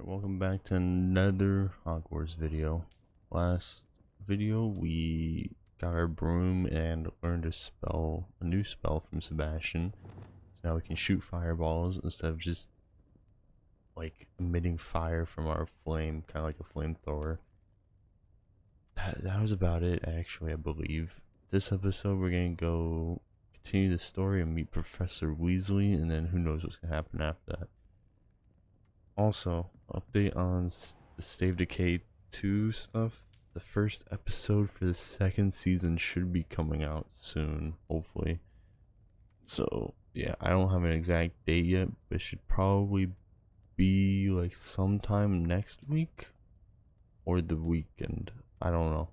Alright, welcome back to another Hogwarts video. Last video we got our broom and learned a new spell from Sebastian. So now we can shoot fireballs instead of just like emitting fire from our flame, kinda like a flamethrower. That was about it actually, I believe. This episode we're gonna go continue the story and meet Professor Weasley, and then who knows what's gonna happen after that. Also, update on the Stave Decay 2 stuff. The first episode for the second season should be coming out soon, hopefully. So, yeah, I don't have an exact date yet, but it should probably be like sometime next week or the weekend. I don't know.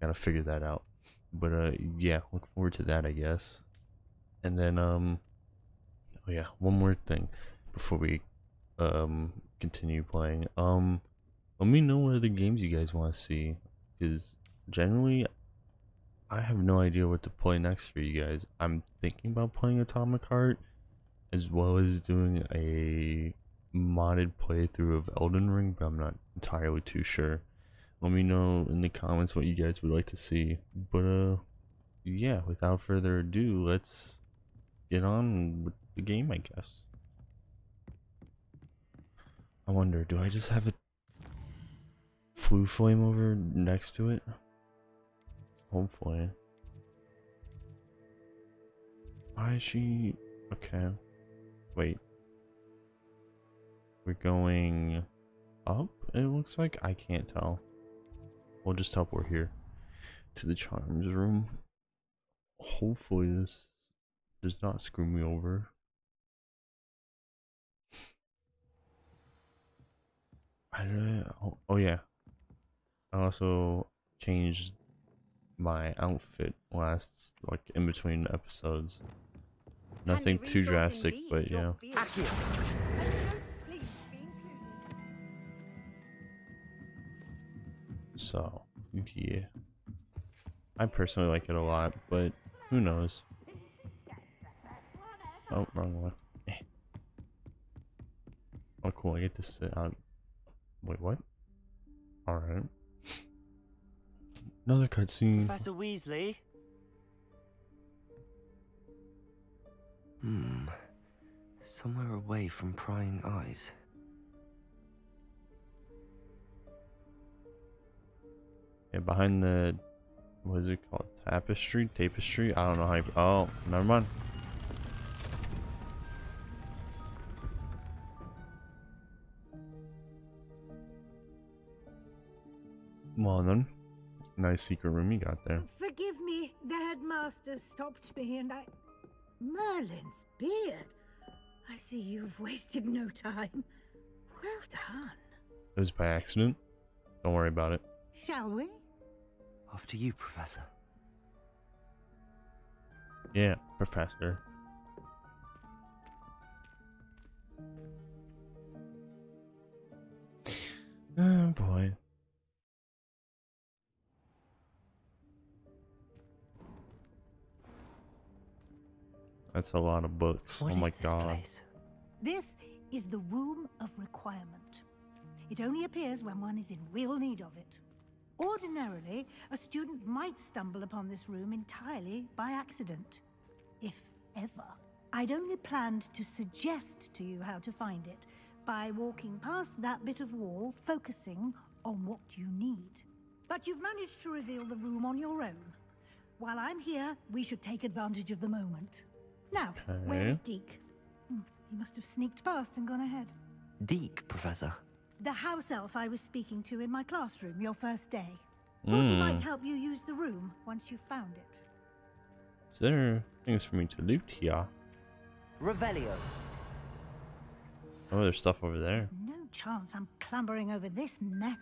Gotta figure that out. But, yeah, look forward to that, I guess. And then, oh yeah, one more thing before we continue playing. Let me know what other games you guys want to see, because generally I have no idea what to play next for you guys. I'm thinking about playing Atomic Heart, as well as doing a modded playthrough of Elden Ring, but I'm not entirely too sure. Let me know in the comments what you guys would like to see. But yeah, without further ado, let's get on with the game, I guess. I wonder, do I just have a flu flame over next to it? Hopefully. Why is she... okay. Wait. We're going up, it looks like? I can't tell. We'll just help her here to the Charms room. Hopefully this does not screw me over. I don't know. Oh yeah, I also changed my outfit last, like, in between episodes. Nothing too drastic, indeed, but yeah. So yeah, I personally like it a lot, but who knows? Oh, wrong one. Oh cool, I get to sit out. Wait, what? Alright. Another cutscene. Professor Weasley? Somewhere away from prying eyes. Yeah, behind the... what is it called? Tapestry? Tapestry? I don't know how you... oh, never mind. Well then, nice secret room you got there. Forgive me, the headmaster stopped me and I... Merlin's beard? I see you've wasted no time. Well done. It was by accident. Don't worry about it. Shall we? After you, Professor. Yeah, Professor. Oh boy. That's a lot of books. What, oh my god. Place? This is the Room of Requirement. It only appears when one is in real need of it. Ordinarily, a student might stumble upon this room entirely by accident. If ever. I'd only planned to suggest to you how to find it by walking past that bit of wall, focusing on what you need. But you've managed to reveal the room on your own. While I'm here, we should take advantage of the moment. Now, okay. Where is Deek? He must have sneaked past and gone ahead. Deek, Professor? The house elf I was speaking to in my classroom your first day. Thought he might help you use the room once you found it. Is there things for me to loot here? Revelio. Oh, there's stuff over there. There's no chance I'm clambering over this mess.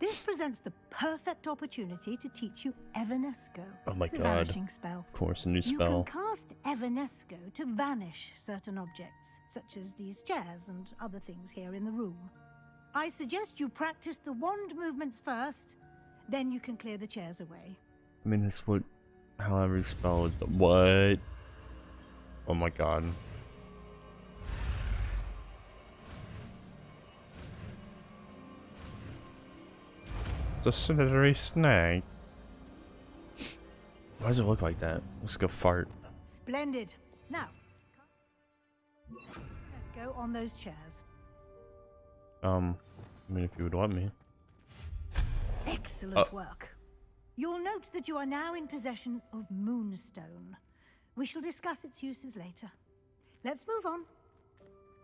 This presents the perfect opportunity to teach you Evanesco. Oh my god. Vanishing spell. Of course, a new spell. You can cast Evanesco to vanish certain objects, such as these chairs and other things here in the room. I suggest you practice the wand movements first, then you can clear the chairs away. I mean, that's what... however, spell is... but what? Oh my god. It's a slippery snag. Why does it look like that? Let's go fart. Splendid. Now, let's go on those chairs. I mean, if you would want me. Excellent work. You'll note that you are now in possession of Moonstone. We shall discuss its uses later. Let's move on.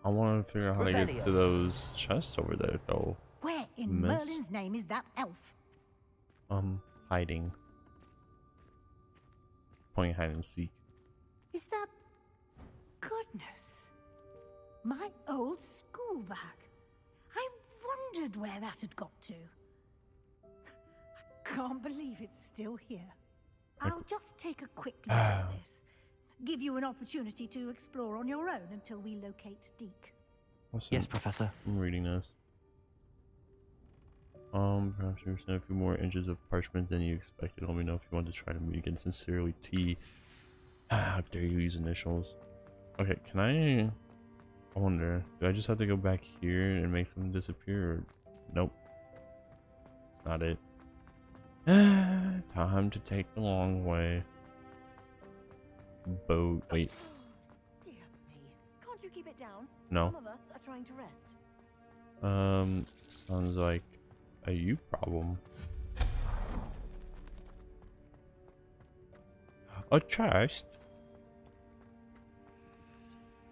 I want to figure out how to get to those chests over there, though. Where in Merlin's name is that elf? Hiding. Playing hide and seek. Is that... Goodness. My old school bag. I wondered where that had got to. I can't believe it's still here. I'll just take a quick look at this. Give you an opportunity to explore on your own until we locate Deek. Awesome. Yes, Professor. I'm reading this. Perhaps you understand a few more inches of parchment than you expected. Let me know if you want to try to meet again. Sincerely, T. How dare you use initials? Okay, can I wonder, do I just have to go back here and make something disappear? Or... Nope. That's not it. Time to take the long way. Boat. Wait. Dear me. Can't you keep it down? No. Some of us are trying to rest. Sounds like a you problem. A chest.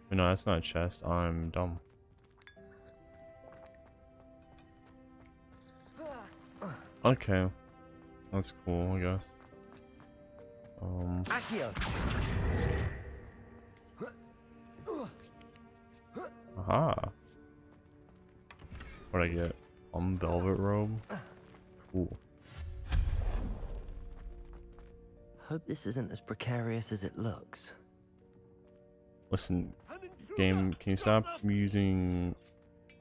Wait, no, that's not a chest. I'm dumb. Okay. That's cool, I guess. Accio. Aha. What'd I get? Velvet robe? Cool. Hope this isn't as precarious as it looks. Listen, game, can you stop using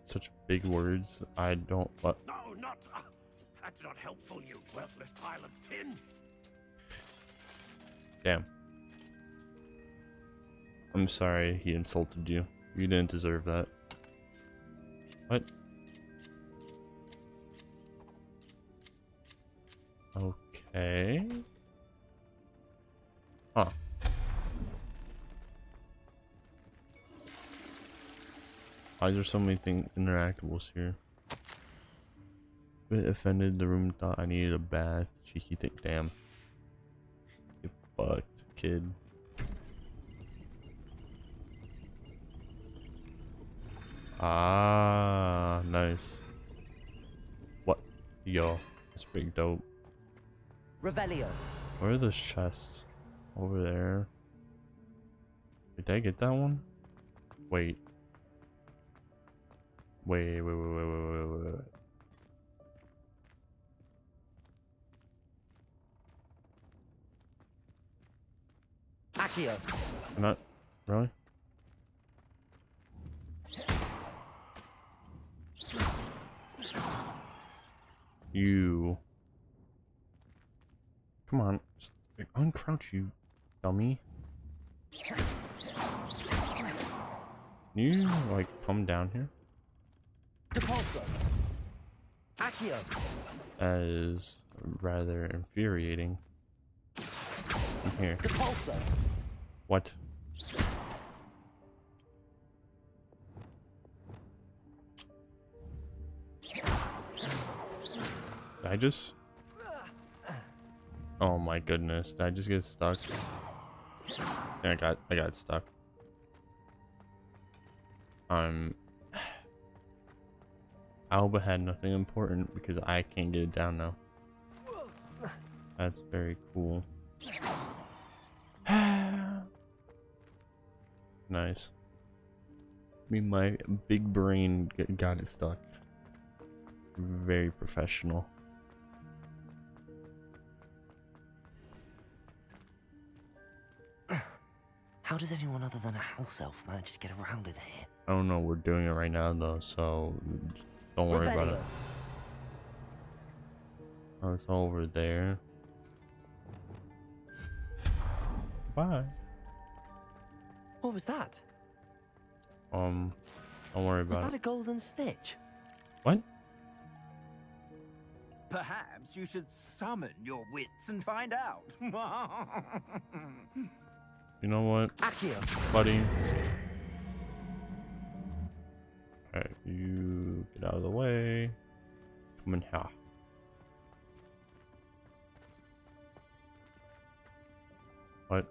such big words? I don't what. No, not that's not helpful, you worthless pile of tin. Damn. I'm sorry he insulted you. You didn't deserve that. What? Okay. Huh. Why is there so many things interactables here? Bit offended, the room thought I needed a bath. Cheeky thing. Damn. Get fucked, kid. Ah, nice. What? Yo, that's pretty dope. Revelio. Where are those chests? Over there. Did I get that one? Wait. Wait. Accio. Not really. You. Come on. Just uncrouch, you dummy. Can you, like, come down here? Depulsa. Accio. That is rather infuriating. I'm here. Depulsa. What? Did I just... Oh my goodness, did I just get stuck? Yeah, I got stuck. Alba had nothing important because I can't get it down now. That's very cool. Nice. I mean, my big brain got it stuck. Very professional. How does anyone other than a house elf manage to get around in here? I don't know, we're doing it right now though, so don't worry about it. Oh, it's over there. Bye. What was that? Don't worry about it. Was that a golden snitch? What? Perhaps you should summon your wits and find out. You know what, Accio. Buddy? Alright, you get out of the way. Come in here. What?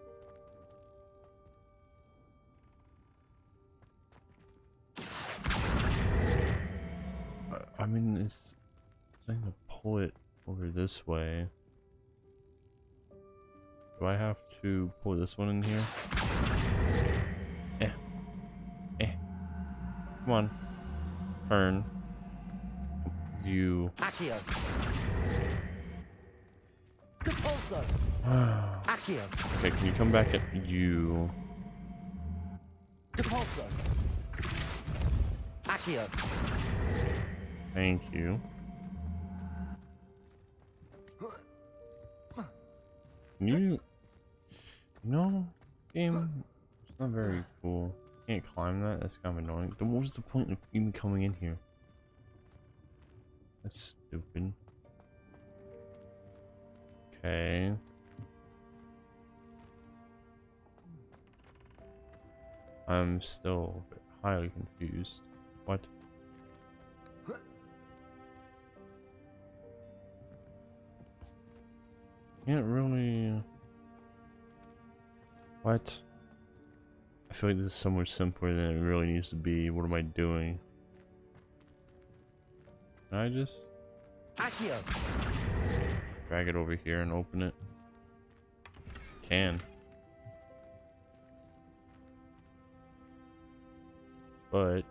I mean, it's trying to pull it over this way. Do I have to pull this one in here? Eh. Eh. Come on. Turn. You. Accio. Okay, can you come back at you? Depulsa. Accio. Thank you. You. No. Damn. It's not very cool. Can't climb that. That's kind of annoying. Then what was the point of even coming in here? That's stupid. Okay. I'm still highly confused. What? Can't really. What? I feel like this is so much simpler than it really needs to be. What am I doing? Can I just drag it over here and open it? Can. But.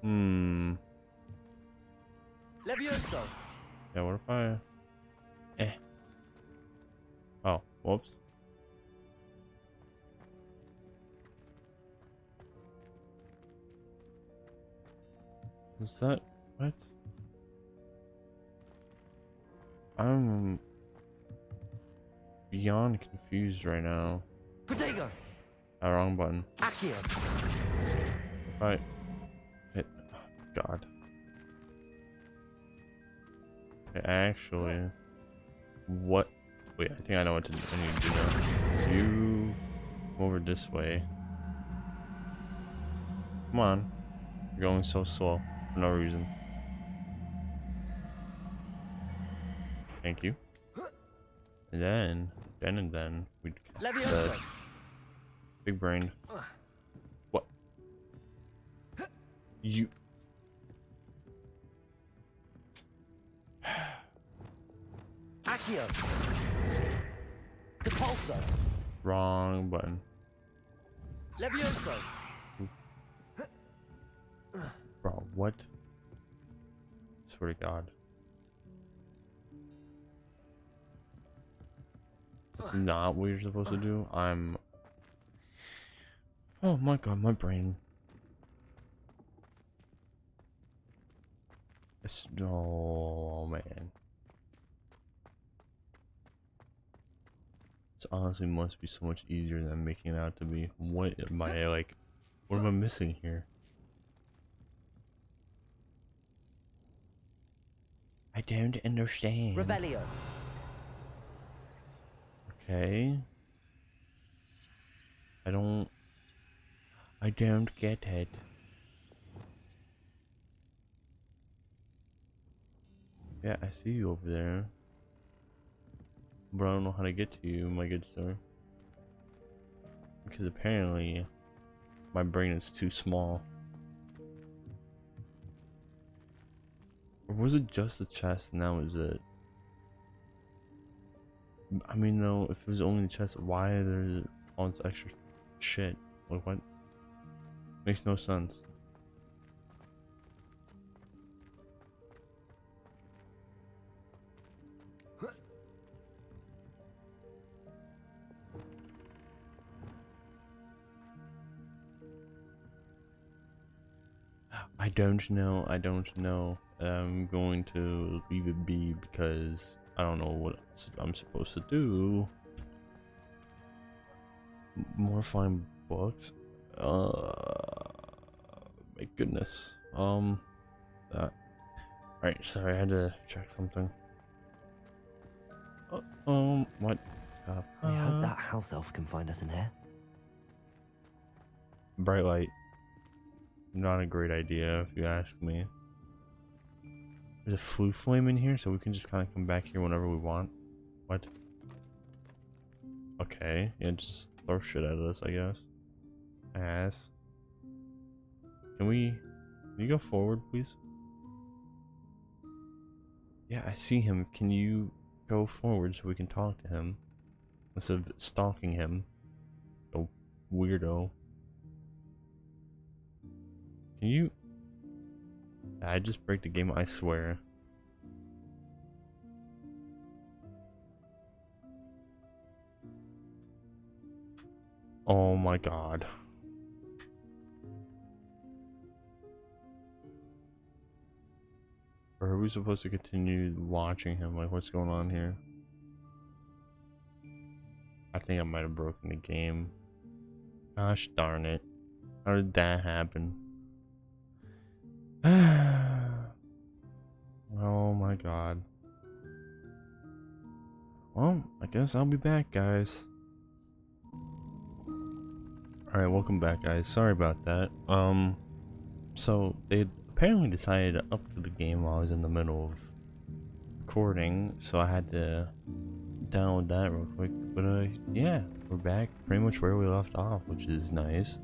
Hmm. Levioso. Yeah, what if I. Eh. Oh, whoops. Is that. What? I'm beyond confused right now. Protego. Ah, wrong button. Accio. Right. Hit. Oh, God. Okay, actually, what? Wait, I think I know what to do. I need to do now. You come over this way. Come on. You're going so slow for no reason. Thank you. And then we'd big brain. What? You. Accio. Depulsa. Wrong button. Levioso. Bro, what? Swear to God. That's not what you're supposed to do. I'm. Oh my God, my brain. It's. Oh man. It honestly must be so much easier than making it out to be. What am I like? What am I missing here? I don't understand. Revelio. Okay. I don't get it. Yeah, I see you over there. But I don't know how to get to you, my good sir. Because apparently, my brain is too small. Or was it just the chest and that was it? I mean, no, if it was only the chest, why are there all this extra shit? Like, what? Makes no sense. I don't know, I'm going to leave it be because I don't know what else I'm supposed to do. More fine books. My goodness. That Right, sorry, I had to check something. What? I hope that house elf can find us in here. Bright light. Not a great idea, if you ask me. There's a flu flame in here, so we can just kind of come back here whenever we want. What? Okay, yeah, just throw shit out of this, I guess. Ass. Can you go forward, please? Yeah, I see him. Can you go forward so we can talk to him? Instead of stalking him. Oh, weirdo. Can you... I just break the game, I swear. Oh my god. Or are we supposed to continue watching him? Like, what's going on here? I think I might have broken the game. Gosh darn it. How did that happen? Oh my god. Well, I guess I'll be back, guys. Alright, welcome back, guys. Sorry about that. So they apparently decided to up the game while I was in the middle of recording, so I had to download that real quick. But yeah, we're back pretty much where we left off, which is nice.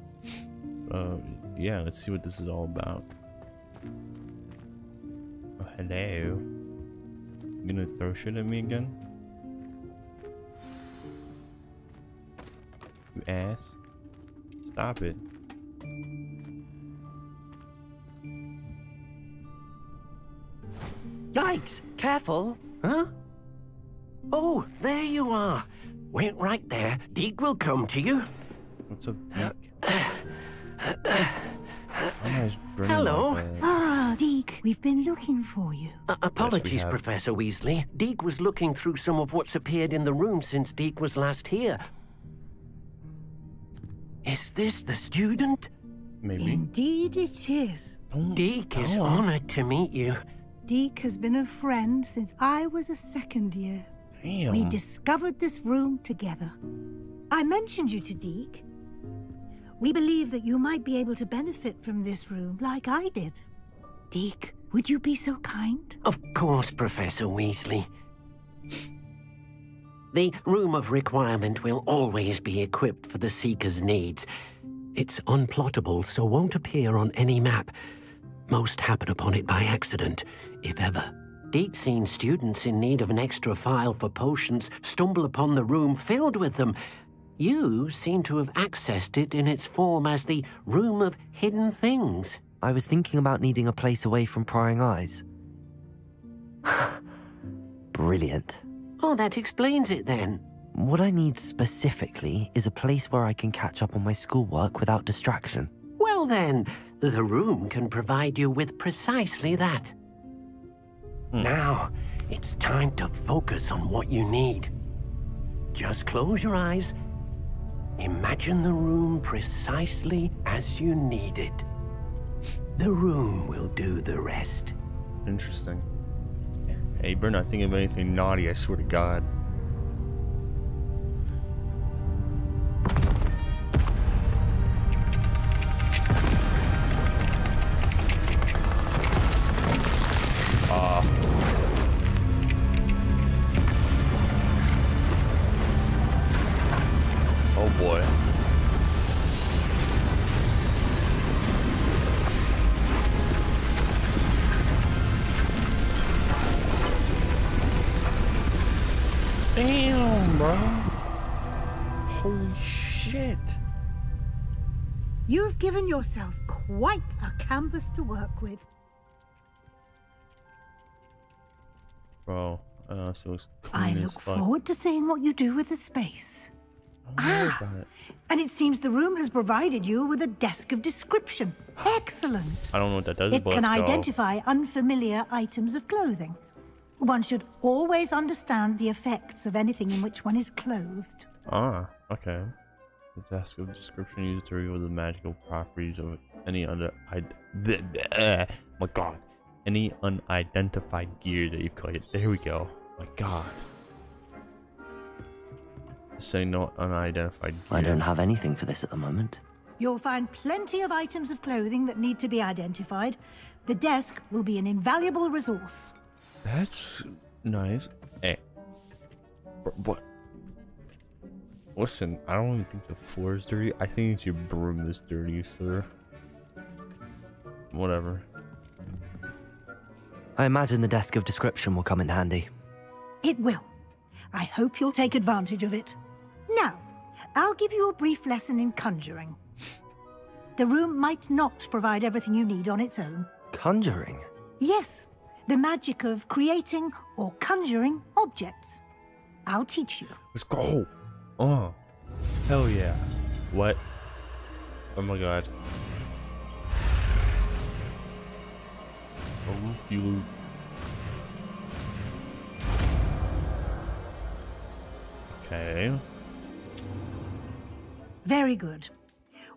Yeah, let's see what this is all about. Oh, hello. You gonna throw shit at me again? You ass. Stop it. Yikes! Careful! Huh? Oh, there you are. Wait right there. Deek will come to you. What's up, Deek? Hello. Ah, Deek. We've been looking for you. Apologies, yes, Professor Weasley. Deek was looking through some of what's appeared in the room since Deek was last here. Is this the student? Maybe. Indeed it is. Deek is honored to meet you. Deek has been a friend since I was a second year. Damn. We discovered this room together. I mentioned you to Deek. We believe that you might be able to benefit from this room like I did. Deek, would you be so kind? Of course, Professor Weasley. The Room of Requirement will always be equipped for the Seeker's needs. It's unplottable, so won't appear on any map. Most happen upon it by accident, if ever. Deek's seen students in need of an extra file for potions stumble upon the room filled with them. You seem to have accessed it in its form as the Room of Hidden Things. I was thinking about needing a place away from prying eyes. Brilliant. Oh, that explains it then. What I need specifically is a place where I can catch up on my schoolwork without distraction. Well then, the room can provide you with precisely that. Now, it's time to focus on what you need. Just close your eyes. Imagine the room precisely as you need it. The room will do the rest. Interesting. Hey, we're not thinking of anything naughty, I swear to God. Oh boy. Damn, bro. Holy shit. You've given yourself quite a canvas to work with. Bro, so it's clean as fuck. I look forward to seeing what you do with the space. And it seems the room has provided you with a desk of description. Excellent. I don't know what that does, but it can identify unfamiliar items of clothing. One should always understand the effects of anything in which one is clothed. Ah, okay. The desk of description used to reveal the magical properties of any other. My God, any unidentified gear that you've collected. There we go. My god. Say not unidentified gear. I don't have anything for this at the moment. You'll find plenty of items of clothing that need to be identified. The desk will be an invaluable resource. That's nice. Hey. What? Listen, I don't even think the floor is dirty. I think it's your broom that's dirty, sir. Whatever. I imagine the desk of description will come in handy. It will. I hope you'll take advantage of it. Now, I'll give you a brief lesson in conjuring. The room might not provide everything you need on its own. Conjuring? Yes, the magic of creating or conjuring objects. I'll teach you. Let's go. Oh, hell yeah. What? Oh my god. Oh, you. Okay. Very good.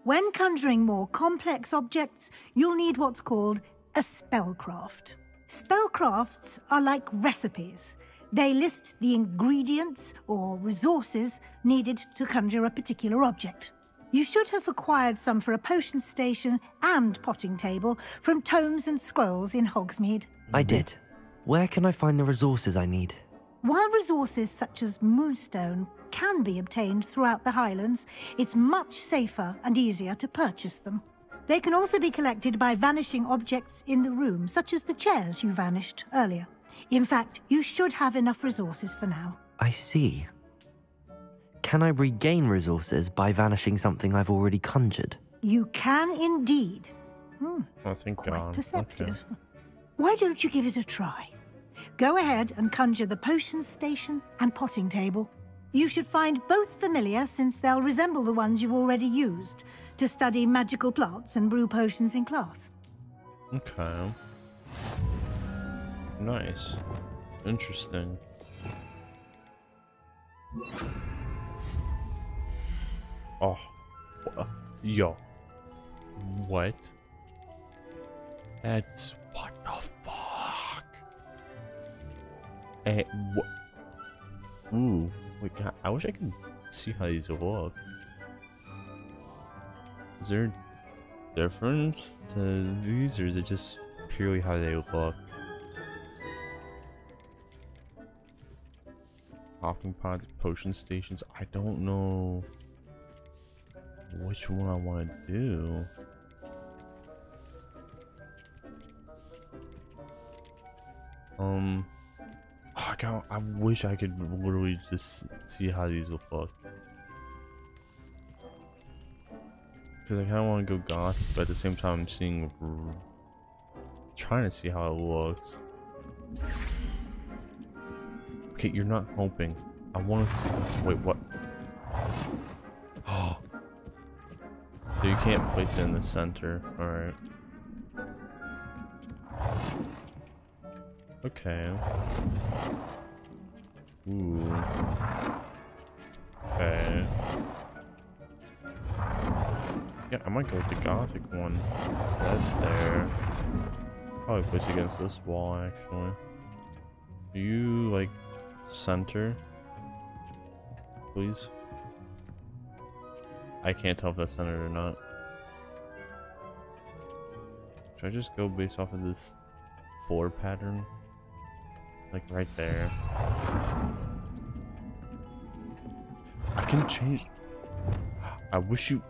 When conjuring more complex objects, you'll need what's called a spellcraft. Spellcrafts are like recipes. They list the ingredients or resources needed to conjure a particular object. You should have acquired some for a potion station and potting table from tomes and scrolls in Hogsmeade. I did. Where can I find the resources I need? While resources such as Moonstone can be obtained throughout the Highlands, it's much safer and easier to purchase them. They can also be collected by vanishing objects in the room, such as the chairs you vanished earlier. In fact, you should have enough resources for now. I see. Can I regain resources by vanishing something I've already conjured? You can indeed. I think quite perceptive. Okay. Why don't you give it a try? Go ahead and conjure the potion station and potting table. You should find both familiar, since they'll resemble the ones you've already used to study magical plants and brew potions in class. Okay. Nice. Interesting. Oh. Yo. What? That's... what the fuck? Hey, what? Ooh. Wait, God, I wish I could see how these evolve. Is there a difference to these, or is it just purely how they look? Hopping pods, potion stations. I don't know which one I want to do. God, I wish I could literally just see how these will look. Because I kind of want to go goth, but at the same time I'm seeing... trying to see how it looks. Okay, you're not helping. I want to see... wait, what? Oh! So you can't place it in the center. Alright. Okay. Ooh. Okay. Yeah, I might go with the gothic one. That's there. Probably push against this wall, actually. You, like, center? Please? I can't tell if that's centered or not. Should I just go based off of this floor pattern? Like right there. I can change. I wish you.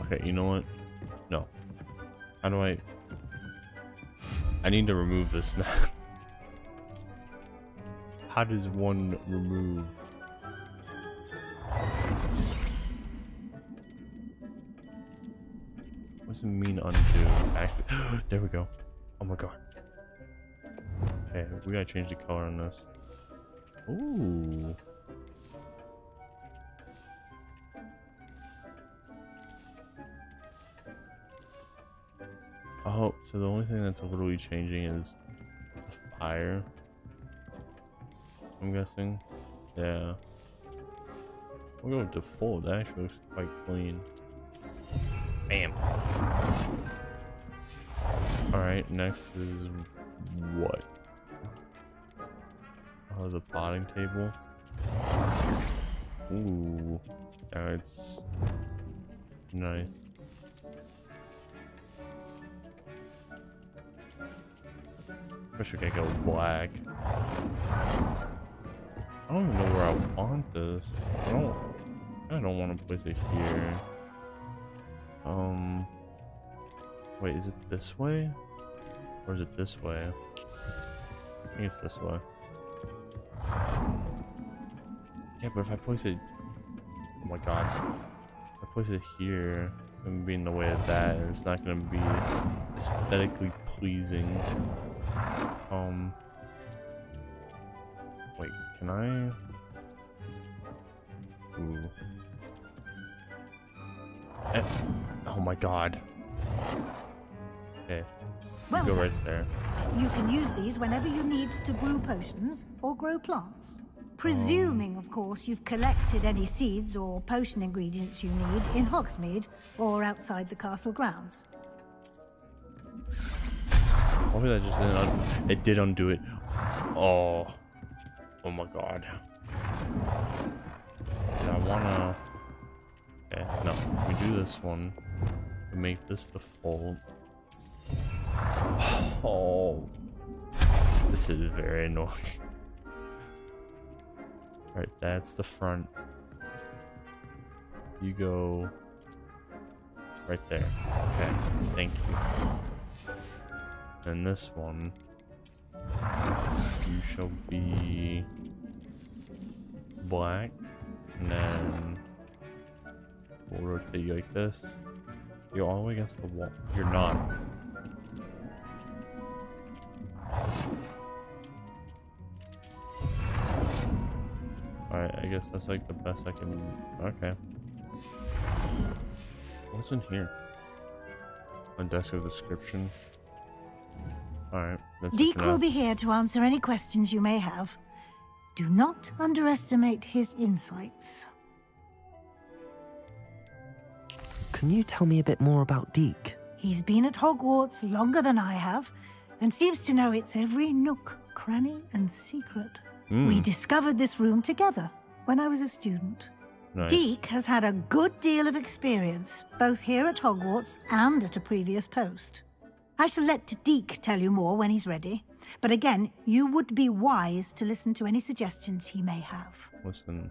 Okay, you know what? No. How do I? I need to remove this now. How does one remove? What's it mean undo? Actually, there we go. Oh my god. Okay, we gotta change the color on this. Ooh. Oh, so the only thing that's literally changing is the fire. I'm guessing. Yeah. We'll go with the fold. That actually looks quite clean. Bam. Alright, next is what? Oh, there's a potting table. Ooh. That's nice. Wish we could go black. I don't even know where I want this. I don't want to place it here. Wait, is it this way? Or is it this way? I think it's this way. Yeah, but if I place it... Oh my god. If I place it here, it's gonna be in the way of that, and it's not gonna be aesthetically pleasing. Wait, can I? Ooh. Eh. Oh my god. Okay. Well, go right there. You can use these whenever you need to brew potions or grow plants. Presuming, of course, you've collected any seeds or potion ingredients you need in Hogsmeade or outside the castle grounds. What did I just do? It did undo it. Oh. Oh my god. And I wanna... Okay, no. We do this one. We make this default. Oh. This is very annoying. Alright, that's the front. You go... right there. Okay, thank you. And this one... you shall be black, and then we'll rotate you like this. You're all the way against the wall. You're not. Alright, I guess that's like the best I can. Okay. What's in here? A desk of description. Alright, Deek will be here to answer any questions you may have. Do not underestimate his insights. Can you tell me a bit more about Deek? He's been at Hogwarts longer than I have, and seems to know its every nook, cranny, and secret. Mm. We discovered this room together when I was a student. Nice. Deek has had a good deal of experience, both here at Hogwarts and at a previous post. I shall let Deek tell you more when he's ready. But again, you would be wise to listen to any suggestions he may have. Listen,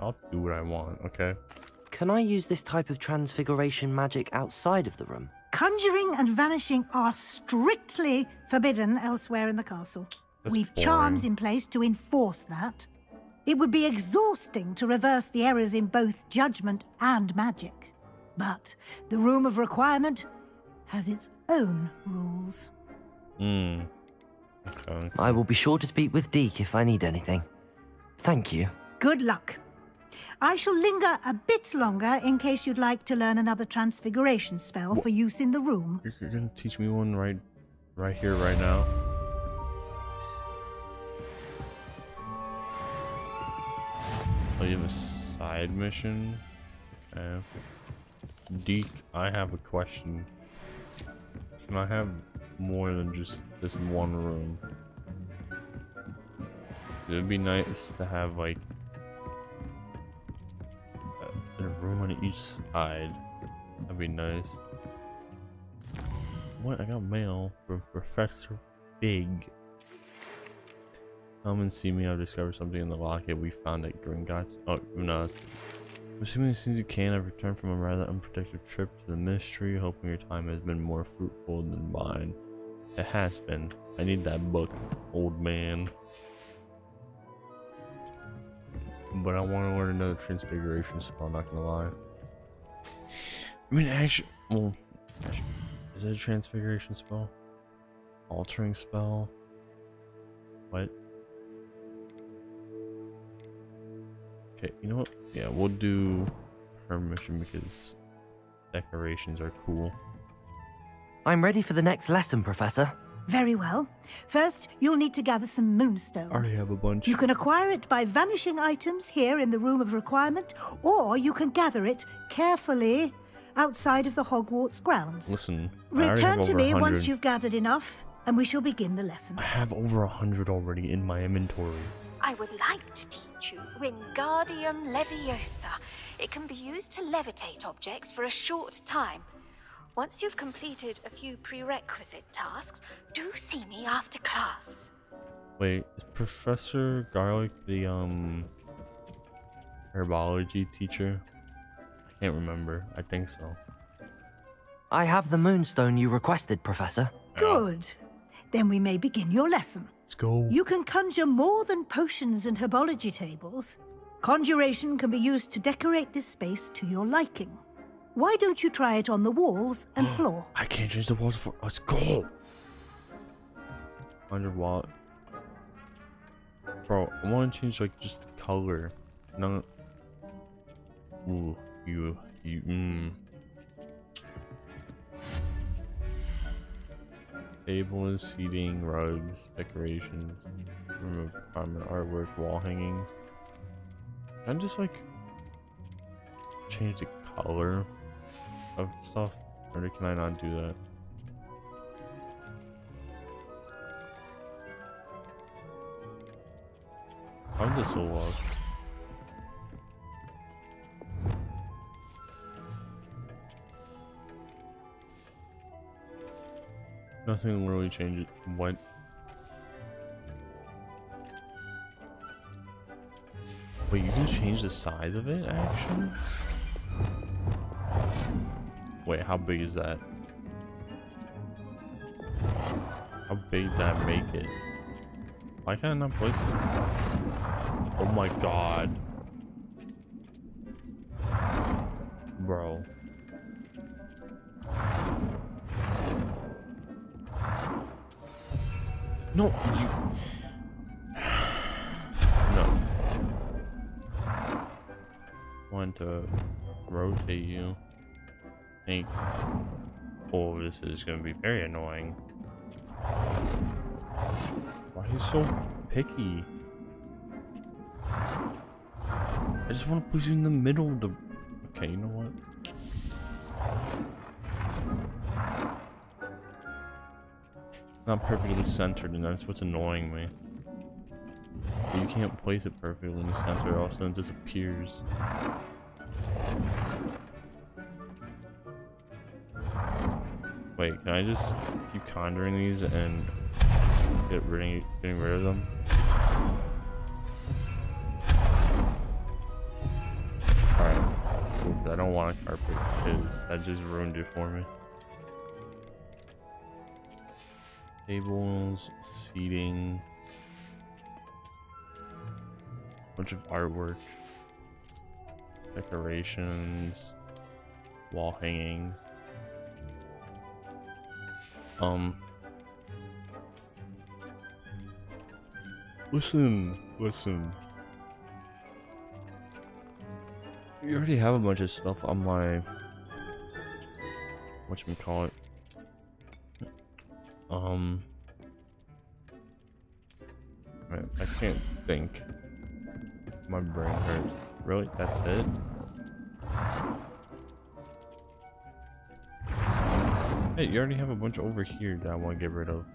I'll do what I want, okay? Can I use this type of transfiguration magic outside of the room? Conjuring and vanishing are strictly forbidden elsewhere in the castle. We've charms in place to enforce that. It would be exhausting to reverse the errors in both judgment and magic. But the Room of Requirement has its own rules. Okay. I will be sure to speak with Deek if I need anything. Thank you. Good luck. I shall linger a bit longer in case you'd like to learn another transfiguration spell for use in the room. You're gonna teach me one right here, right now. Oh, you have a side mission? Okay. Deek, I have a question. Can I have more than just this one room? It would be nice to have like a room on each side. That'd be nice. What? I got mail from Professor Fig. Come and see me. I've discovered something in the locket we found at Gringotts. Oh, no. Assuming as soon as you can, I've returned from a rather unproductive trip to the ministry, hoping your time has been more fruitful than mine. It has been. I need that book, old man. But I want to learn another transfiguration spell, I'm not gonna lie. I mean, actually, well, is it a transfiguration spell? Altering spell? What? Okay, you know what? Yeah, we'll do her mission because decorations are cool. I'm ready for the next lesson, Professor. Very well. First, you'll need to gather some moonstone. I already have a bunch. You can acquire it by vanishing items here in the Room of Requirement, or you can gather it carefully outside of the Hogwarts grounds. Listen, return to me once you've gathered enough, and we shall begin the lesson. I have over 100 already in my inventory. I would like to teach you Wingardium Leviosa. It can be used to levitate objects for a short time. Once you've completed a few prerequisite tasks, do see me after class. Wait, is Professor Garlic the, herbology teacher? I can't remember. I think so. I have the Moonstone you requested, Professor. Good. Then we may begin your lesson. Let's go. You can conjure more than potions and herbology tables. Conjuration can be used to decorate this space to your liking. Why don't you try it on the walls and floor? I can't change the walls for. Let's go. Underwater. Bro, I want to change like just the color. No. Ooh, you. Table and seating, rugs, decorations, room of requirement, artwork, wall hangings. Can I just like change the color of stuff, or can I not do that? I'm just so lost. Nothing really changes. What? Wait, you can change the size of it, actually? Wait, how big is that? How big does that make it? Why can't I not place it? Oh my god. Bro. No, you... No. I want to rotate you. I think. Oh, this is going to be very annoying. Why are you so picky? I just want to place you in the middle of the... Okay, you know what? Not perfectly centered, and that's what's annoying me. You can't place it perfectly in the center, all of a sudden it disappears. Wait, can I just keep conjuring these and getting rid of them? Alright, I don't want a carpet because that just ruined it for me. Tables, seating, bunch of artwork, decorations, wall hangings. Listen. You already have a bunch of stuff on my whatchamacallit. Man, I can't think. My brain hurts. Really? That's it? Hey, you already have a bunch over here that I want to get rid of.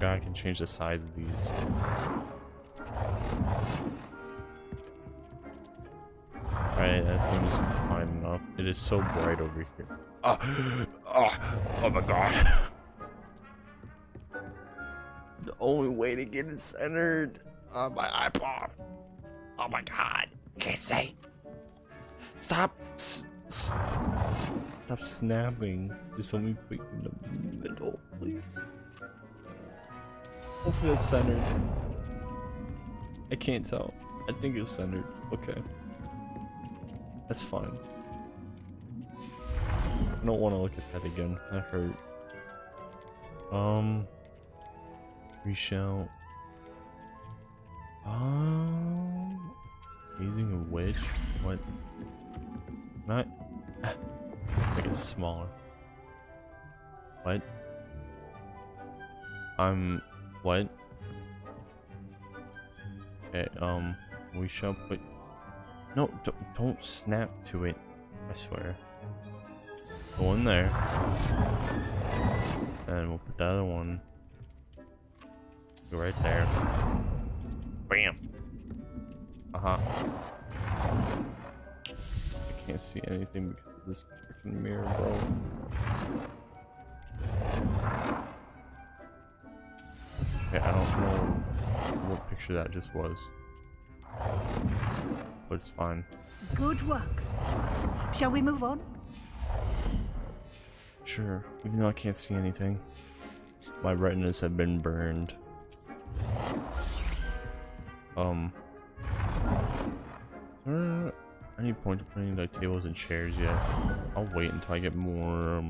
God, I can change the size of these. Alright, that seems fine enough. It is so bright over here. Oh my god. The only way to get it centered. My iPod. Oh my god. Can't say. Stop snapping. Just let me put you in the middle, please. Hopefully it's centered. I can't tell. I think it's centered. Okay. That's fine. I don't want to look at that again. That hurt. We shall. Using a witch. What? Not. Make it smaller. What? I'm. What? Okay, we shall put... No, don't snap to it, I swear. Go in there. And we'll put the other one right there. Bam! Uh-huh. I can't see anything because of this freaking mirror, bro. Okay, I don't know what picture that just was. But it's fine. Good work. Shall we move on? Sure, even though I can't see anything. My retinas have been burned. Is there any point to putting like tables and chairs yet? I'll wait until I get more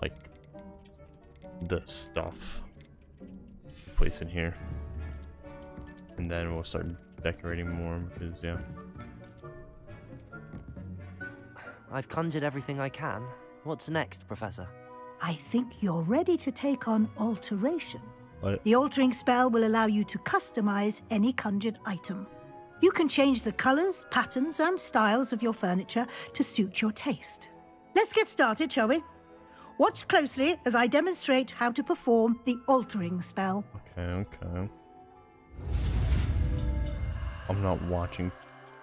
like the stuff to place in here, and then we'll start decorating more because yeah. I've conjured everything I can. What's next, Professor? I think you're ready to take on alteration. What? The altering spell will allow you to customize any conjured item. You can change the colors, patterns, and styles of your furniture to suit your taste. Let's get started, shall we? Watch closely as I demonstrate how to perform the altering spell. Okay, okay. I'm not watching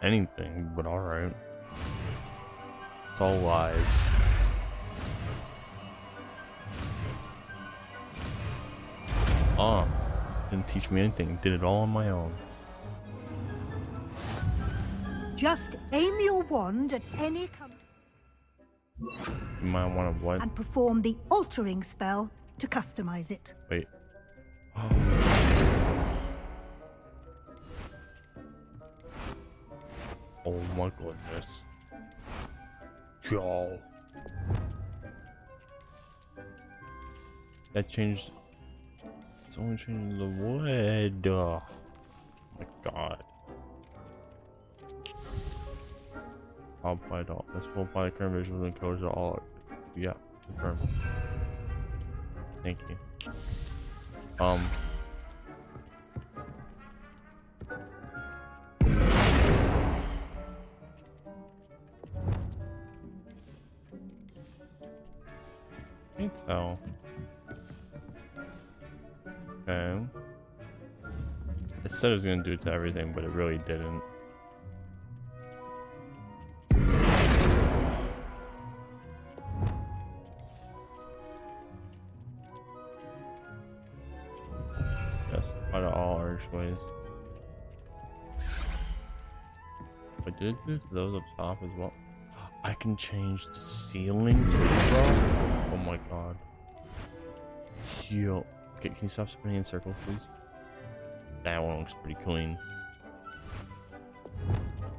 anything, but alright. It's all lies. Ah, didn't teach me anything. Did it all on my own. Just aim your wand at any... You might want to what? And perform the altering spell to customize it. Wait. Oh my goodness. Y'all. That changed... It's only changing the wood. Oh my god. I'll buy it all. This will apply the current visuals and colors to all. Yeah, confirm. Thank you. I can't tell. Okay. It said it was gonna do it to everything, but it really didn't. Ways. But did it do to those up top as well? I can change the ceiling too, bro. Oh my god. Yo. Okay, can you stop spinning in circles, please? That one looks pretty clean.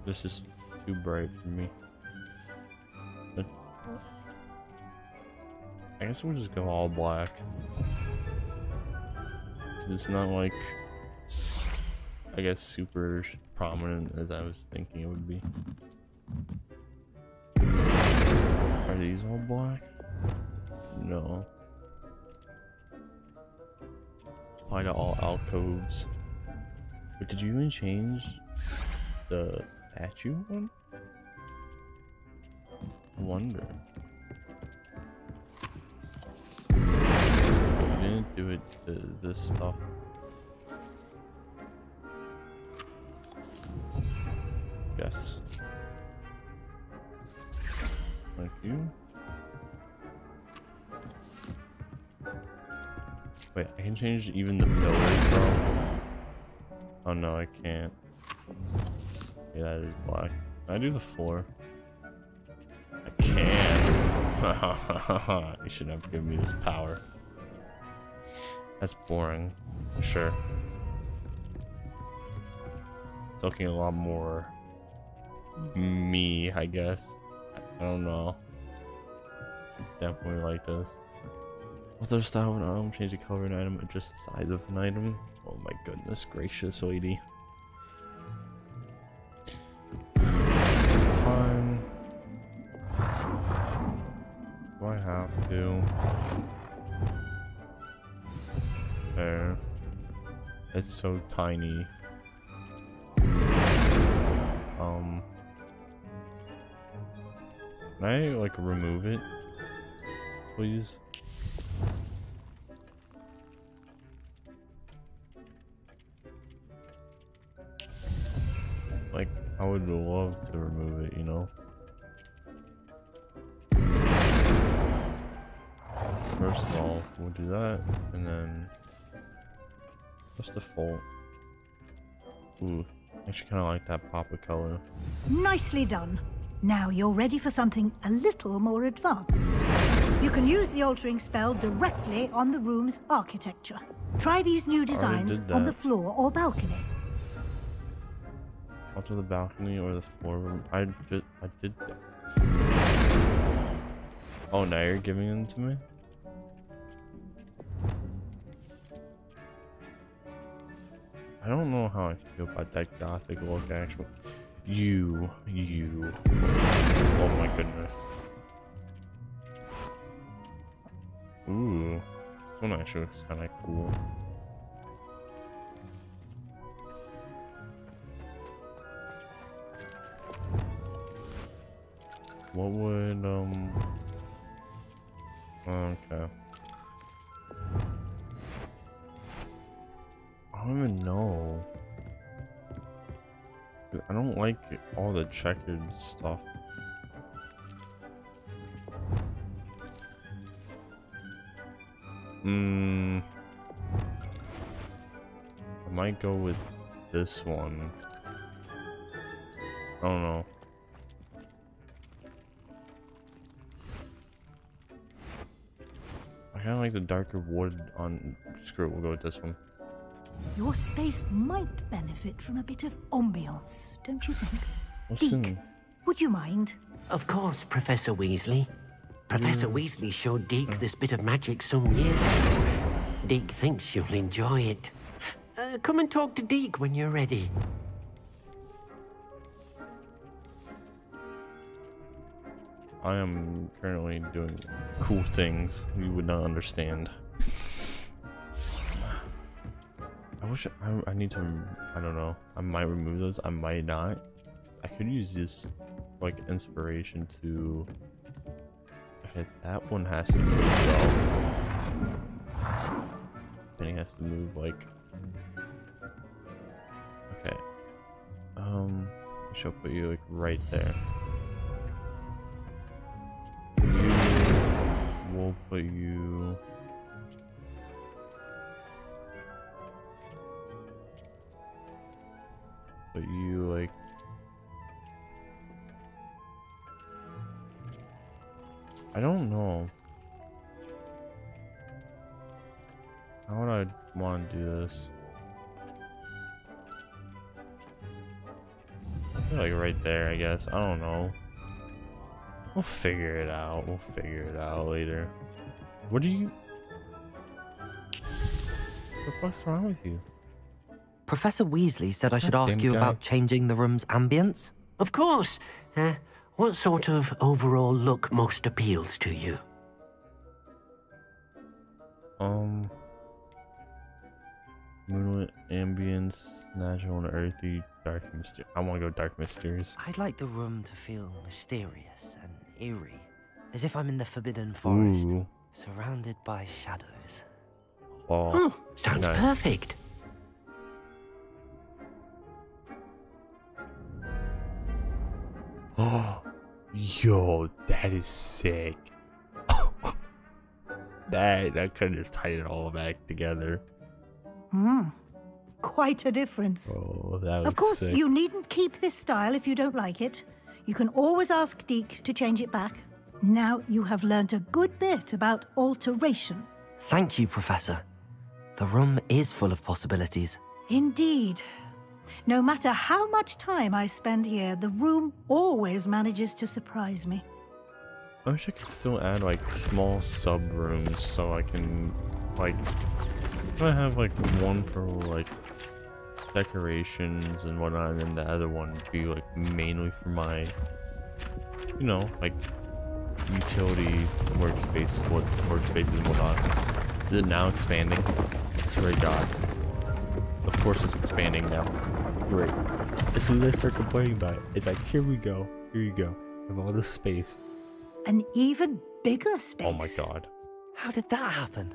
This is too bright for me. But I guess we'll just go all black. It's not like... I guess super prominent as I was thinking it would be. Are these all black? No. Apply to all alcoves. But did you even change the statue one? I wonder. I didn't do it to this stuff. Yes. Thank you. Wait, I can change even the pillars, bro. Oh no, I can't. Yeah, that is black. Can I do the floor? I can't. You should have given me this power. That's boring, for sure. It's looking a lot more... me, I guess. I don't know. Definitely like this. Other style of an item, change the color of an item, adjust the size of an item. Oh my goodness gracious, lady. Fine. Do I have to? There. It's so tiny. Can I, like, remove it? Please? Like, I would love to remove it, you know? First of all, we'll do that, and then... What's the fault? Ooh, I actually kind of like that pop of color. Nicely done. Now you're ready for something a little more advanced. You can use the altering spell directly on the room's architecture. Try these new designs on the floor or balcony. Alter the balcony or the floor room. I did that. Oh, now you're giving them to me? I don't know how I feel about that gothic look, actually. You. Oh my goodness. Ooh. This one actually looks kind of cool. What would, okay. I don't even know. I don't like all the checkered stuff. I might go with this one. I don't know. I kind of like the darker wood on... Screw it, we'll go with this one. Your space might benefit from a bit of ambiance, don't you think? Deek, would you mind? Of course, Professor Weasley. Professor Weasley showed Deek this bit of magic some years ago. Deek thinks you'll enjoy it. Come and talk to Deek when you're ready. I am currently doing cool things you would not understand. I wish I need to, I don't know, I might remove those, I might not. I could use this, like, inspiration to... Okay, that one has to move well. And it has to move, like... Okay. I shall put you, like, right there. We'll put you... But you, like... I don't know. How would I want to do this? Like right there, I guess. I don't know. We'll figure it out. We'll figure it out later. What do you... What the fuck's wrong with you? Professor Weasley said I should ask you about changing the room's ambience. Of course. What sort of overall look most appeals to you? Moonlit ambience, natural and earthy, dark and mysterious. I want to go dark mysterious. I'd like the room to feel mysterious and eerie, as if I'm in the Forbidden Forest, surrounded by shadows. Oh, sounds perfect. Yo, that is sick. that could just tie it all back together. Quite a difference. Oh, that was sick. You needn't keep this style if you don't like it. You can always ask Deek to change it back. Now you have learned a good bit about alteration. Thank you, Professor. The room is full of possibilities. Indeed. No matter how much time I spend here, the room always manages to surprise me. I wish I could still add, like, small sub-rooms so I can, like... I have, like, one for, like, decorations and whatnot, and then the other one would be, like, mainly for my, you know, like, utility workspaces and whatnot. Is it now expanding? I swear to God. Of course it's expanding now. great. As soon as I start complaining about it, it's like, here we go, here you go. And all this space. An even bigger space. Oh my god. How did that happen?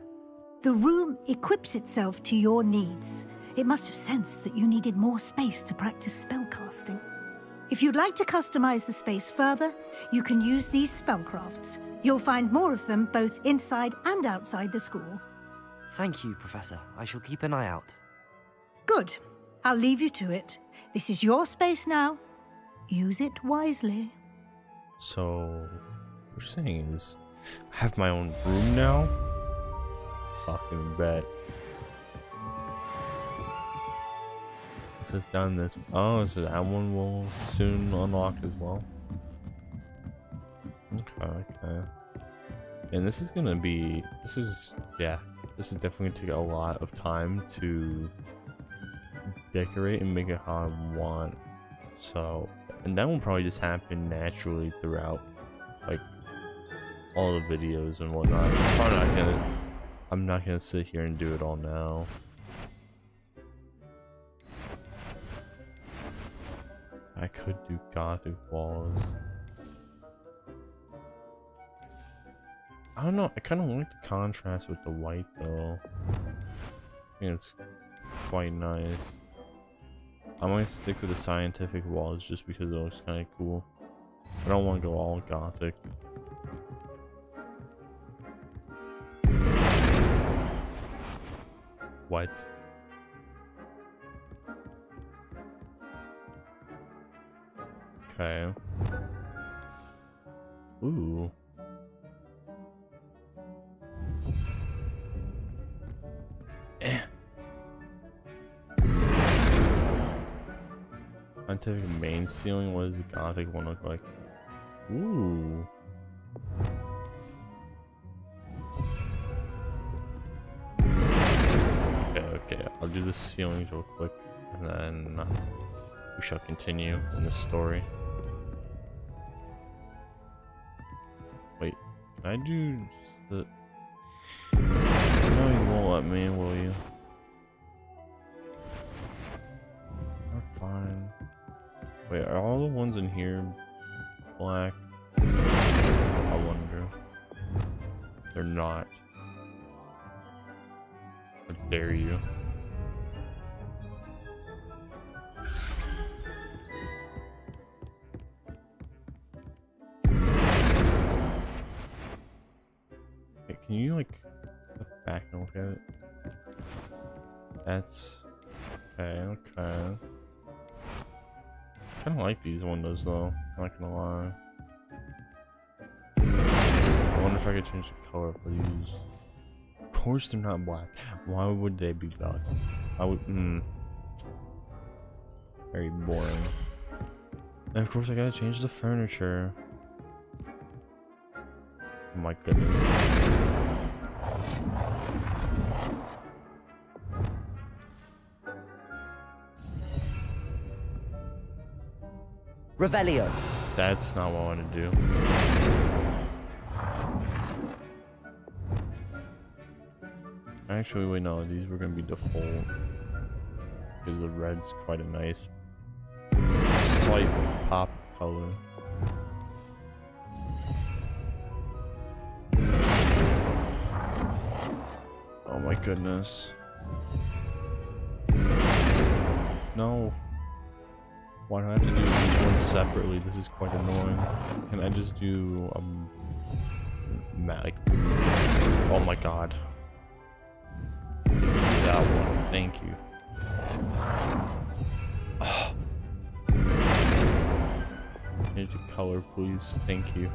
The room equips itself to your needs. It must have sensed that you needed more space to practice spellcasting. If you'd like to customize the space further, you can use these spellcrafts. You'll find more of them both inside and outside the school. Thank you, Professor. I shall keep an eye out. Good. I'll leave you to it. This is your space now. Use it wisely. So, what you're saying is, I have my own room now? Fucking bet. So it's down this. Oh, so that one will soon unlock as well. Okay, okay. And this is gonna be. This is. Yeah. This is definitely gonna take a lot of time to decorate and make it how I want. So. And that will probably just happen naturally throughout, like, all the videos and whatnot. I'm not gonna sit here and do it all now. I could do Gothic walls. I don't know. I kind of like the contrast with the white, though. I think it's quite nice. I might stick with the scientific walls just because it looks kind of cool. I don't want to go all Gothic. What? Okay. Ooh. Scientific main ceiling, what does the Gothic one look like? Ooh. Okay, okay, I'll do the ceilings real quick and then we shall continue in this story. Wait, can I do just the. No, you won't let me, will you? We're fine. Wait, are all the ones in here black? I wonder. They're not. How dare you? Hey, can you like look back and look at it? That's okay, okay. I kinda like these windows though, not gonna lie. I wonder if I could change the color, please. Of course they're not black. Why would they be black? I would, very boring. And of course I gotta change the furniture. Oh my goodness. Revelio. That's not what I want to do. Actually, wait, no. These were going to be default. Because the red's quite a nice slight pop of color. Oh my goodness. No. Why do I have to do these ones separately? This is quite annoying. Can I just do like, oh my god. That one, thank you. Oh. I need to color, please. Thank you.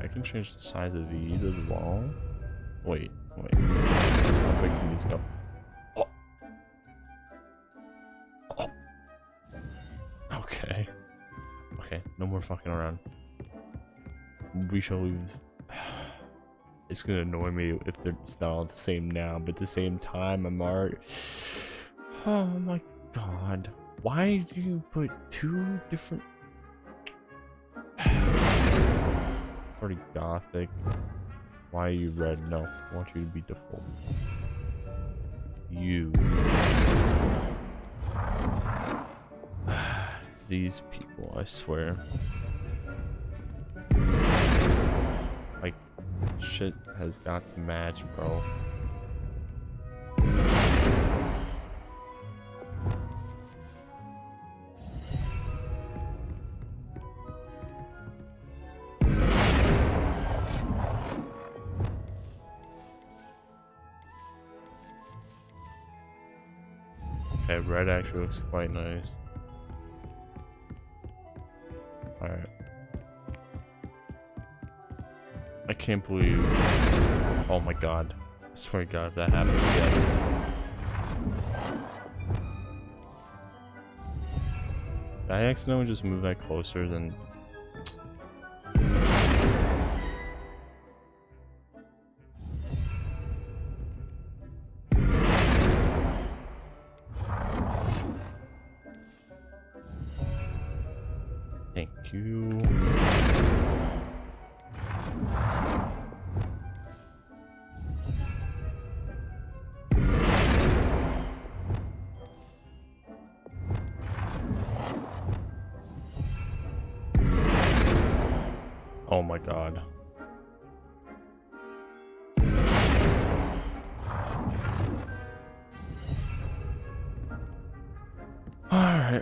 I can change the size of these as well. Wait, wait. How big can these go? Oh. Oh. Okay. Okay, no more fucking around. We shall leave. It's gonna annoy me if it's not all the same now, but at the same time, I'm already. Oh my god. Why do you put two different... It's already gothic. Why are you red? No, I want you to be default. You. These people, I swear. Like, shit has got to match, bro. Okay, red actually looks quite nice. Alright. I can't believe... Oh my god. I swear to god, if that happens again. Did I accidentally just move that closer than...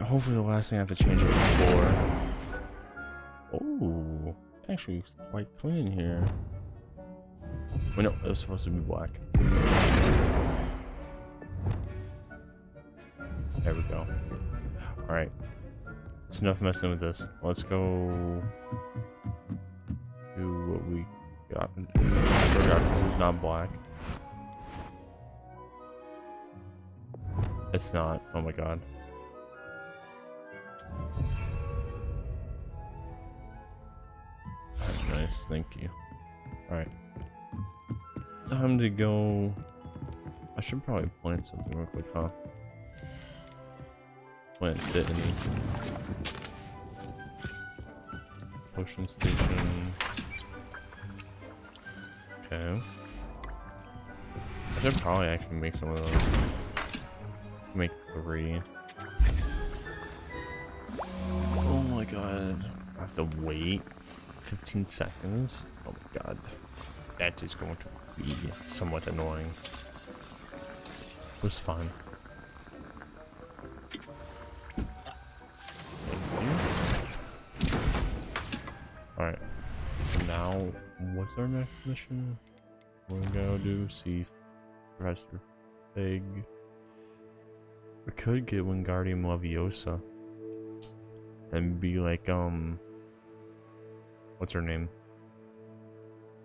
Hopefully the last thing I have to change is floor. Oh, actually looks quite clean here. Wait, no, it was supposed to be black. There we go. Alright. It's enough messing with this. Let's go do what we got. I forgot this is not black. It's not. Oh my god. That's nice, thank you. Alright. Time to go. I should probably plant something real quick, huh? Plant Dittany. Potion station. Okay. I should probably actually make some of those. Make 3. Oh my god. I have to wait 15 seconds. Oh my god. That is going to be somewhat annoying. It was fun. Alright. So now, what's our next mission? We're gonna go do see Professor Fig. We could get Wingardium Leviosa. And be like, what's her name?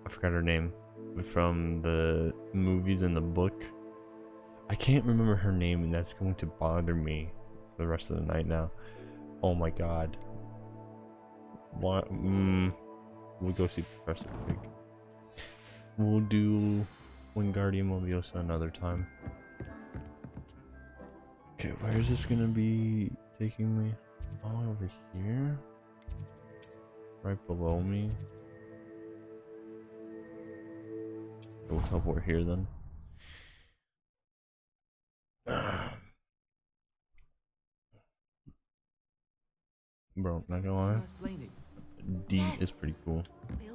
I forgot her name. From the movies and the book. I can't remember her name, and that's going to bother me for the rest of the night now. Oh my god. What? We'll go see Professor Fig. We'll do Wingardium Leviosa another time. Okay, where is this gonna be taking me? Oh, over here, right below me. We'll teleport here then. Bro, not gonna lie, Deek is pretty cool.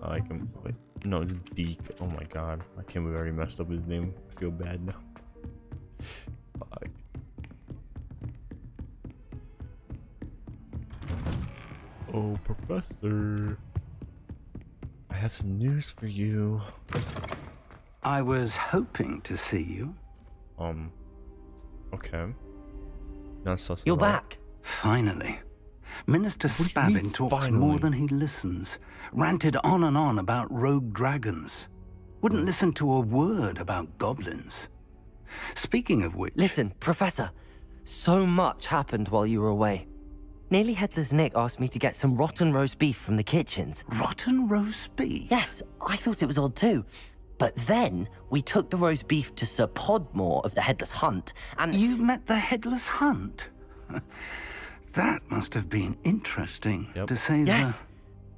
I can wait. No, it's Deek. Oh my god, I can't believe I already messed up his name. I feel bad now. Fuck. Oh, Professor, I have some news for you. I was hoping to see you. Okay. Not so you're back. Finally. Minister Spavin talks more than he listens. Ranted on and on about rogue dragons. Wouldn't listen to a word about goblins. Speaking of which... Listen, Professor. So much happened while you were away. Nearly Headless Nick asked me to get some rotten roast beef from the kitchens. Rotten roast beef? Yes, I thought it was odd too. But then we took the roast beef to Sir Podmore of the Headless Hunt and... You met the Headless Hunt? That must have been interesting, to say that. Yes,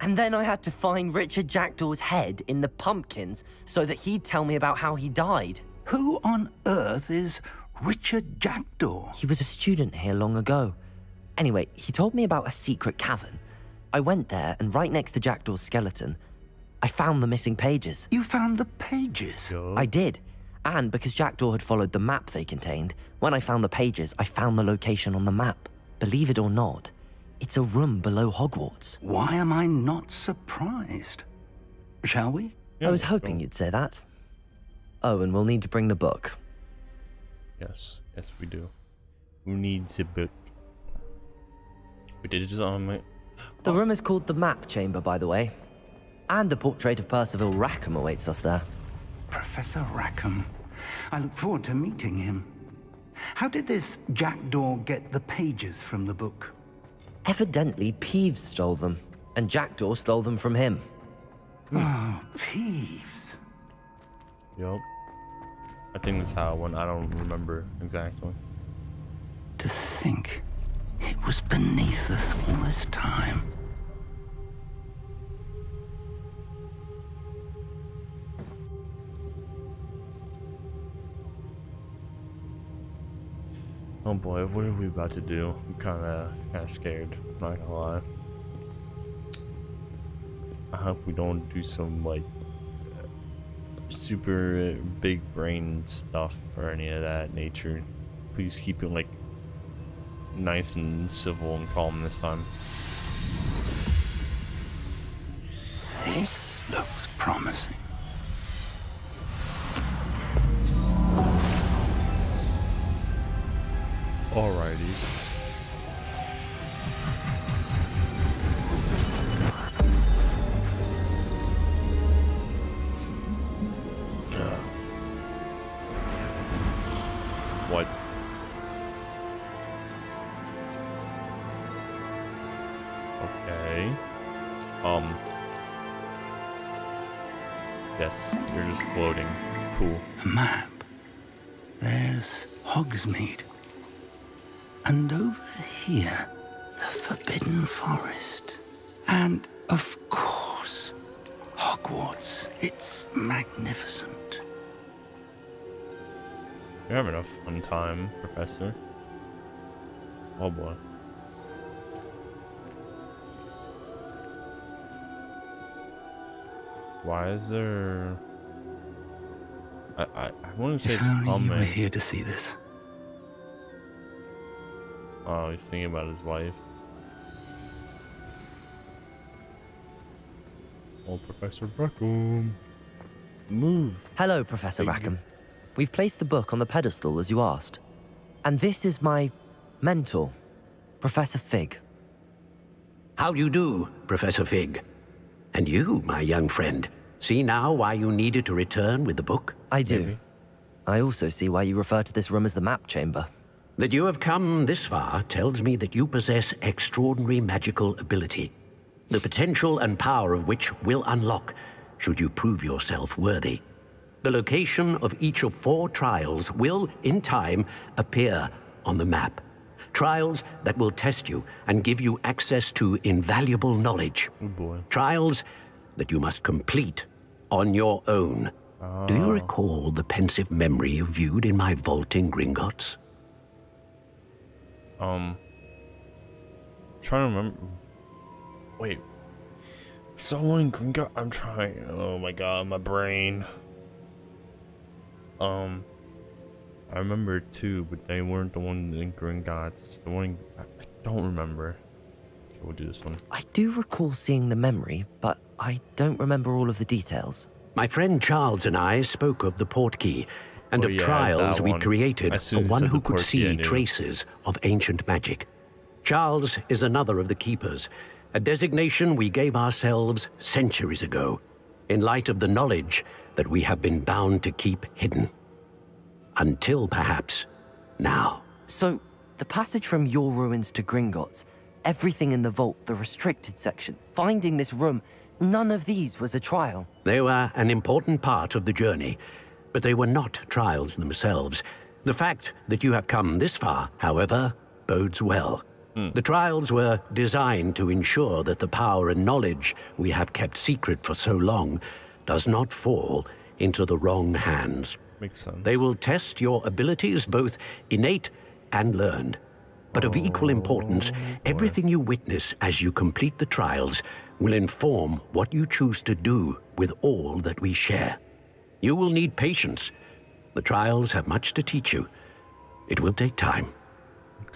and then I had to find Richard Jackdaw's head in the pumpkins so that he'd tell me about how he died. Who on earth is Richard Jackdaw? He was a student here long ago. Anyway, he told me about a secret cavern. I went there, and right next to Jackdaw's skeleton, I found the missing pages. You found the pages? Sure. I did. And because Jackdaw had followed the map they contained, when I found the pages, I found the location on the map. Believe it or not, it's a room below Hogwarts. Why am I not surprised? Shall we? Yeah, I was hoping you'd say that. Oh, and we'll need to bring the book. Yes, yes we do. Who needs a book? We did it on it. The room is called the Map Chamber, by the way. And a portrait of Percival Rackham awaits us there. Professor Rackham. I look forward to meeting him. How did this Jackdaw get the pages from the book? Evidently, Peeves stole them, and Jackdaw stole them from him. Oh, Peeves. Yup. I think that's how it went. I don't remember exactly. To think it was beneath us all this time. Oh boy, what are we about to do? I'm kinda scared, not gonna lie. I hope we don't do some like super big brain stuff or any of that nature. Please keep it like nice and civil and calm this time. This looks promising. Alrighty. What? Okay. Yes, you're just floating. Cool. A map. There's Hogsmeade. And over here, the Forbidden Forest. And, of course, Hogwarts. It's magnificent. You're having a fun time, Professor. Oh boy. Why is there... I want to say it's coming. If only you were here to see this. Oh, he's thinking about his wife. Oh, Professor Rackham. Move. Hello, Professor Rackham. We've placed the book on the pedestal, as you asked. And this is my mentor, Professor Fig. How do you do, Professor Fig? And you, my young friend, see now why you needed to return with the book? I do. Maybe. I also see why you refer to this room as the Map Chamber. That you have come this far tells me that you possess extraordinary magical ability, the potential and power of which will unlock should you prove yourself worthy. The location of each of 4 trials will, in time, appear on the map. Trials that will test you and give you access to invaluable knowledge. Oh boy. Trials that you must complete on your own. Oh. Do you recall the pensive memory you viewed in my vault in Gringotts? Trying to remember. Wait, someone can go. I'm trying. Oh my god, my brain. I remember 2, but they weren't the one in Gringotts. The one I don't remember. Okay, we'll do this one. I do recall seeing the memory, but I don't remember all of the details. My friend Charles and I spoke of the portkey. And of trials we created for one who could see traces of ancient magic. Charles is another of the keepers, a designation we gave ourselves centuries ago, in light of the knowledge that we have been bound to keep hidden. Until perhaps now. So, the passage from your ruins to Gringotts, everything in the vault, the restricted section, finding this room, none of these was a trial. They were an important part of the journey. But they were not trials themselves. The fact that you have come this far, however, bodes well. The trials were designed to ensure that the power and knowledge we have kept secret for so long does not fall into the wrong hands. Makes sense. They will test your abilities, both innate and learned. But of equal importance, everything you witness as you complete the trials will inform what you choose to do with all that we share. You will need patience. The trials have much to teach you. It will take time.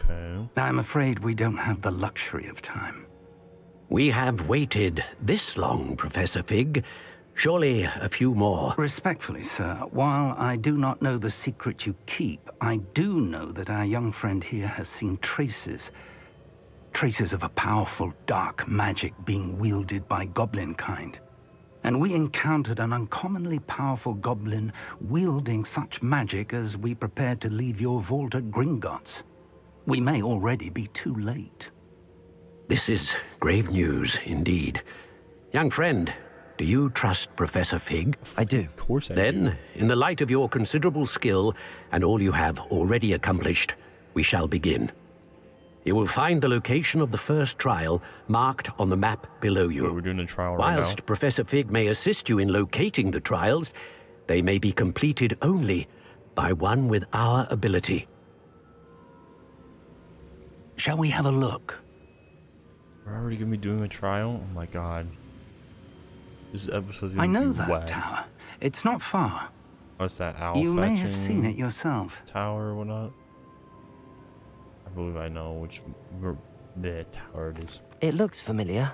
Okay. I'm afraid we don't have the luxury of time. We have waited this long, Professor Fig. Surely a few more. Respectfully, sir, while I do not know the secret you keep, I do know that our young friend here has seen traces. Traces of a powerful dark magic being wielded by goblin kind. And we encountered an uncommonly powerful goblin wielding such magic as we prepared to leave your vault at Gringotts. We may already be too late. This is grave news indeed. Young friend, do you trust Professor Fig? I do. Of course I do. Then, in the light of your considerable skill and all you have already accomplished, we shall begin. You will find the location of the first trial marked on the map below you. We're doing a trial right now. Whilst Professor Fig may assist you in locating the trials, they may be completed only by one with our ability. Shall we have a look? We're already going to be doing a trial? Oh my god. This episode's gonna be whack. I know that tower. It's not far. What's that owl? You may have seen it yourself. Tower or whatnot? I believe I know which tower it is. It looks familiar.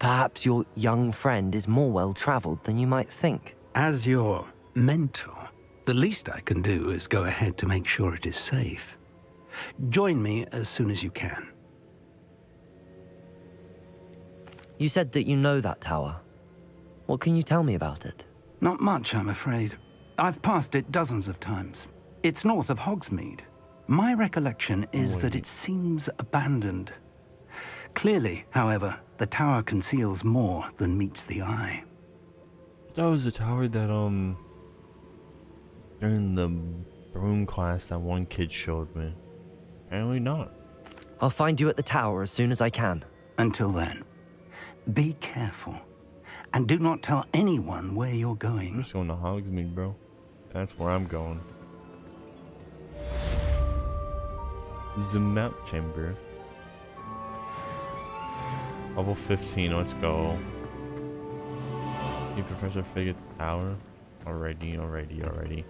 Perhaps your young friend is more well-traveled than you might think. As your mentor, the least I can do is go ahead to make sure it is safe. Join me as soon as you can. You said that you know that tower. What can you tell me about it? Not much, I'm afraid. I've passed it dozens of times. It's north of Hogsmeade. My recollection is that it seems abandoned. Clearly, however, the tower conceals more than meets the eye. That was the tower that, during the broom class that one kid showed me. Apparently not. I'll find you at the tower as soon as I can. Until then. Be careful, and do not tell anyone where you're going. I'm just going to Hogsmeade, bro. That's where I'm going. This is the Map Chamber. Level 15, let's go. Hey, Professor Fig at the tower. Already.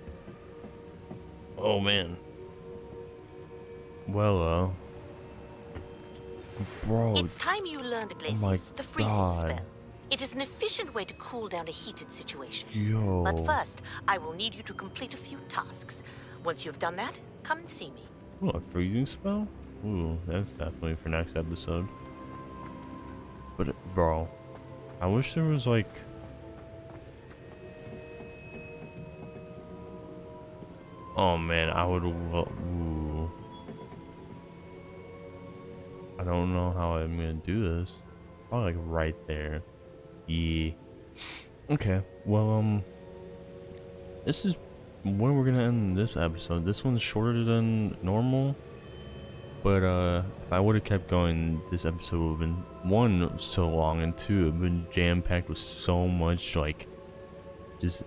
Oh, man. Well, Bro. It's time you learned, Glacius, the freezing spell. It is an efficient way to cool down a heated situation. But first, I will need you to complete a few tasks. Once you've done that, come and see me. Oh, a freezing spell? Ooh, that's definitely for next episode. But, bro, I wish there was, like... Oh, man, I would... Ooh. I don't know how I'm gonna do this. Probably like right there. Yeah. Okay. Well, this is when we're gonna end this episode. This one's shorter than normal, but if I would have kept going, this episode would have been one so long, and two, it'd been jam-packed with so much like just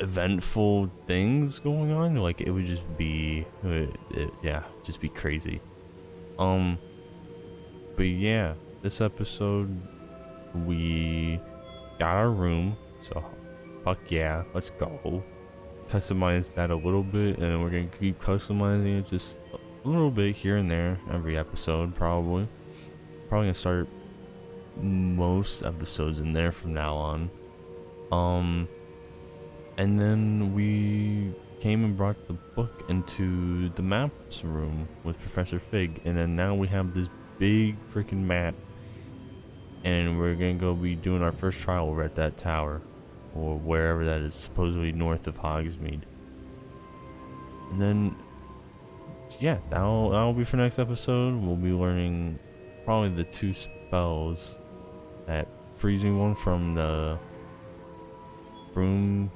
eventful things going on. Like it would just be, yeah, just be crazy. But yeah, this episode, we got our room, so fuck yeah, let's go. Customize that a little bit, and we're gonna keep customizing it just a little bit here and there, every episode, probably. Probably gonna start most episodes in there from now on. And then we came and brought the book into the maps room with Professor Fig, and then now we have this big freaking map, and we're gonna go be doing our first trial over at that tower, or wherever that is, supposedly north of Hogsmeade. And then, yeah, that'll be for next episode. We'll be learning probably the two spells, that freezing one from the broom,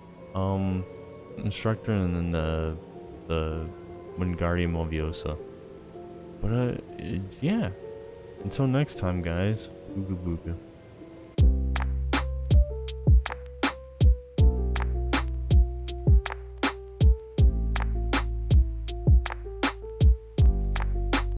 instructor, and then the Wingardium Leviosa. But yeah, until next time, guys. Ooga booga.